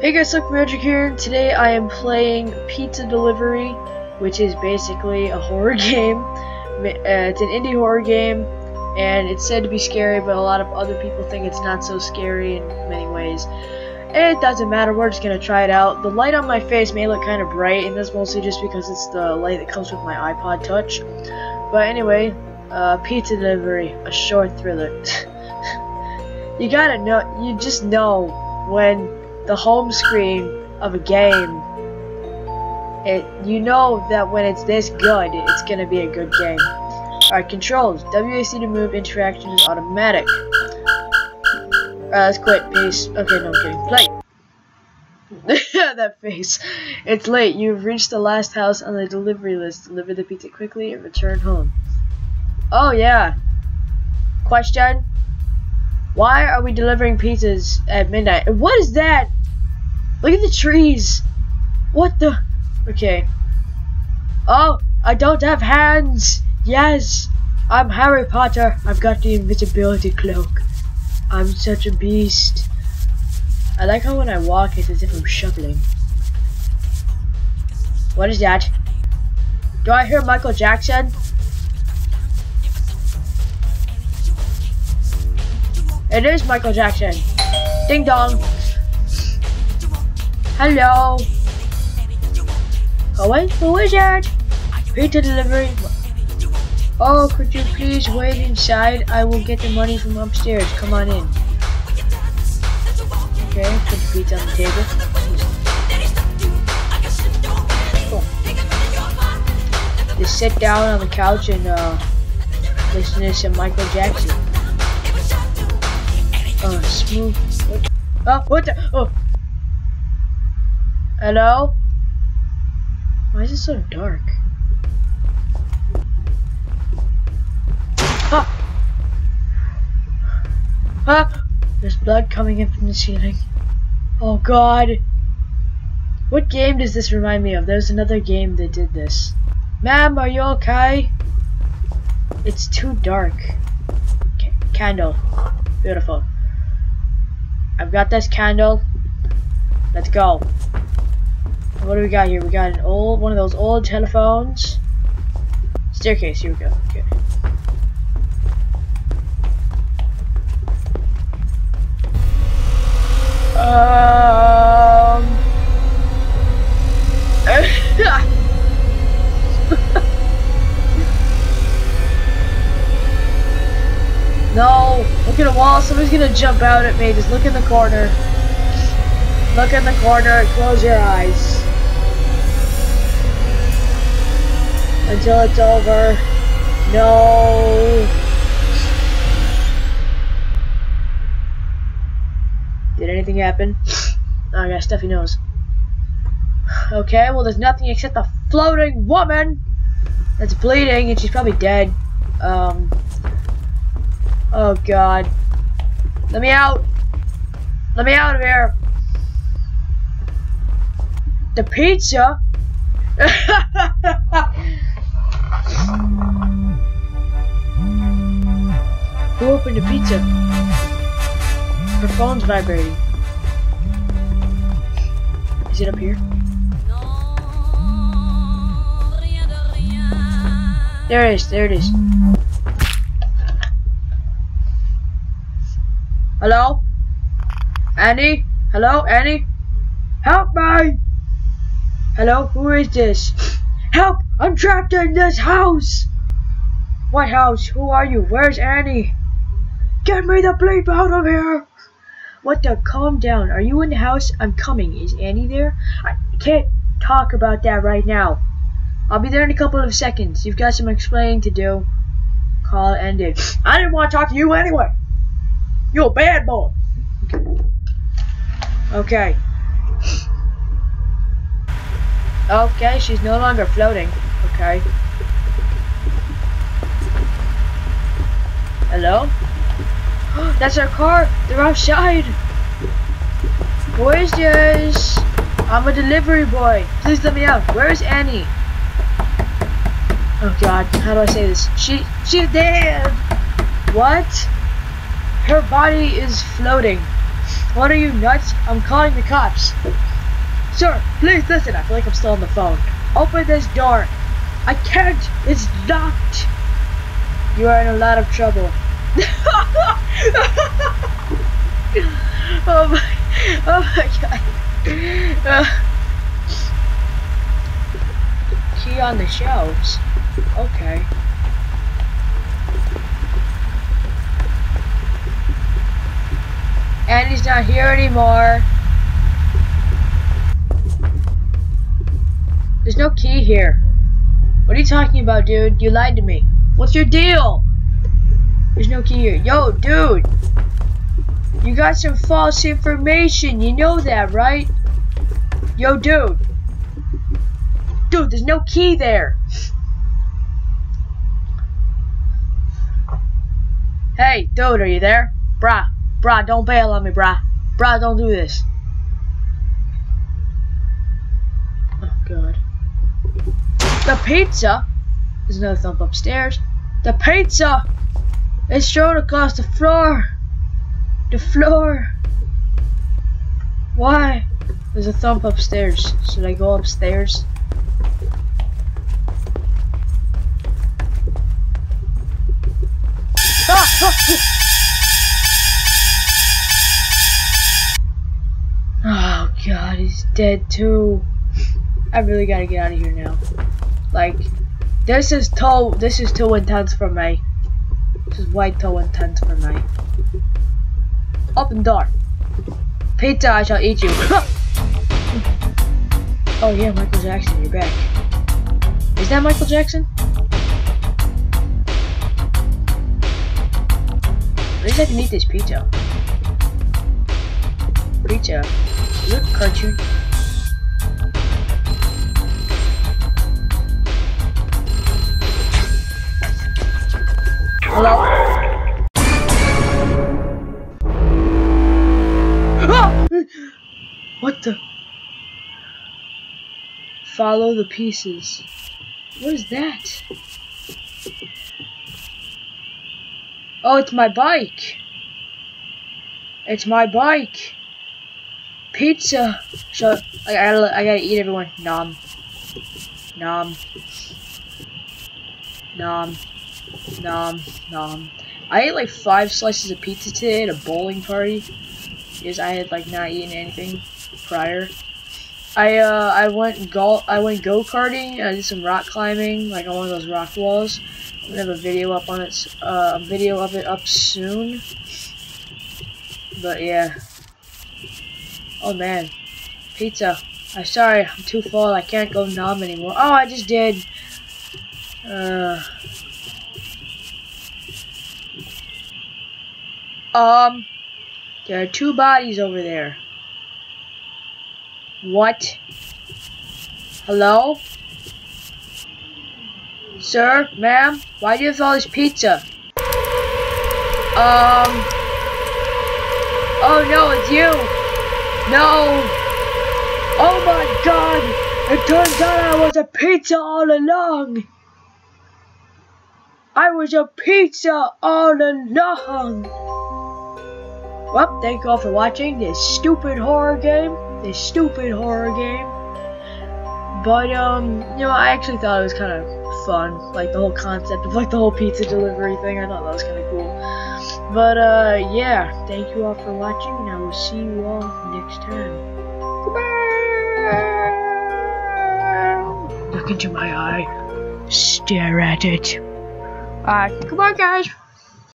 Hey guys, Look Magic here, and today I am playing Pizza Delivery, which is basically a horror game. It's an indie horror game, and it's said to be scary, but a lot of other people think it's not so scary in many ways. It doesn't matter, we're just gonna try it out. The light on my face may look kind of bright, and that's mostly just because it's the light that comes with my iPod Touch. But anyway, Pizza Delivery, a short thriller. You gotta know, you just know when the home screen of a game, you know that when it's this good, it's gonna be a good game. Alright, controls. WAC to move, interaction is automatic. Alright, let's quit, peace. Okay, no, I'm kidding. Play! That face. It's late, you've reached the last house on the delivery list. Deliver the pizza quickly and return home. Oh yeah. Question? Why are we delivering pizzas at midnight? What is that? Look at the trees. What the? Okay. Oh, I don't have hands. Yes, I'm Harry Potter. I've got the invisibility cloak. I'm such a beast. I like how when I walk, it's as if I'm shuffling. What is that? Do I hear Michael Jackson? It is Michael Jackson. Ding dong. Hello. Oh wait, who is that? Pizza delivery. Oh, could you please wait inside? I will get the money from upstairs. Come on in. Okay, put the pizza on the table. Cool. Just sit down on the couch and listen to some Michael Jackson. Smooth. Oh, what the? Oh. Hello? Why is it so dark? Ah! Ah! There's blood coming in from the ceiling. Oh god! What game does this remind me of? There's another game that did this. Ma'am, are you okay? It's too dark. Candle. Beautiful. I've got this candle. Let's go. What do we got here? We got an old one of those old telephones. Staircase, here we go. Okay. No, look at a wall, somebody's gonna jump out at me. Just look in the corner. Look in the corner, close your eyes. Until it's over. No. Did anything happen? Oh, I got a stuffy nose. Okay, well there's nothing except a floating woman that's bleeding and she's probably dead. Oh god. Let me out! Let me out of here! The pizza? Who opened the pizza? Her phone's vibrating. Is it up here? There it is, there it is. Hello? Annie? Hello, Annie? Help me! Hello, who is this? Help! I'm trapped in this house! What house? Who are you? Where's Annie? Get me the bleep out of here! What the? Calm down. Are you in the house? I'm coming. Is Annie there? I can't talk about that right now. I'll be there in a couple of seconds. You've got some explaining to do. Call ended. I didn't want to talk to you anyway! You're a bad boy. Okay. Okay, she's no longer floating. Okay. Hello? That's our car. They're outside. Who is this? I'm a delivery boy. Please let me out. Where is Annie? Oh god, how do I say this? She's dead. What? Her body is floating. What are you, nuts? I'm calling the cops. Sir, please listen. I feel like I'm still on the phone. Open this door. I can't. It's locked. You are in a lot of trouble. Oh my god. Key on the shelves. Okay. And he's not here anymore. There's no key here. What are you talking about, dude? You lied to me. What's your deal? There's no key here. Yo, dude. You got some false information. You know that, right? Yo, dude. Dude, there's no key there. Hey, dude, are you there? Brah. Brah, don't bail on me, brah. Brah, don't do this. Oh, God. The pizza? There's another thump upstairs. The pizza is thrown across the floor. The floor. Why? There's a thump upstairs. Should I go upstairs? Ah! Ah! Oh god, he's dead too. I really gotta get out of here now. Like, this is too intense for me. This is way too intense for me. Open door. Pizza, I shall eat you. Oh yeah, Michael Jackson, you're back. Is that Michael Jackson? At least I can eat this pizza. Pizza. Look, cartoon. Hello? Ah! What the? Follow the pieces. What is that? Oh, it's my bike. It's my bike. Pizza! So I gotta eat everyone. Nom. Nom. Nom. Nom. Nom. I ate like 5 slices of pizza today at a bowling party. Because I had like not eaten anything prior. I went go-karting, and I did some rock climbing, like on one of those rock walls. I'm gonna have a video up on it, up soon. But yeah. Oh man, pizza. I'm sorry, I'm too full. I can't go numb anymore. Oh, I just did. There are 2 bodies over there. What? Hello? Sir, ma'am, why do you have all this pizza? Oh no, it's you. No! Oh my god! It turns out I was a pizza all along! I was a pizza all along! Well, thank you all for watching this stupid horror game. But, you know, I actually thought it was kind of fun. Like, the whole concept of, like, the whole pizza delivery thing. I thought that was kind of cool. But, yeah, thank you all for watching, and I will see you all next time. Goodbye! Look into my eye. Stare at it. Alright, goodbye, guys.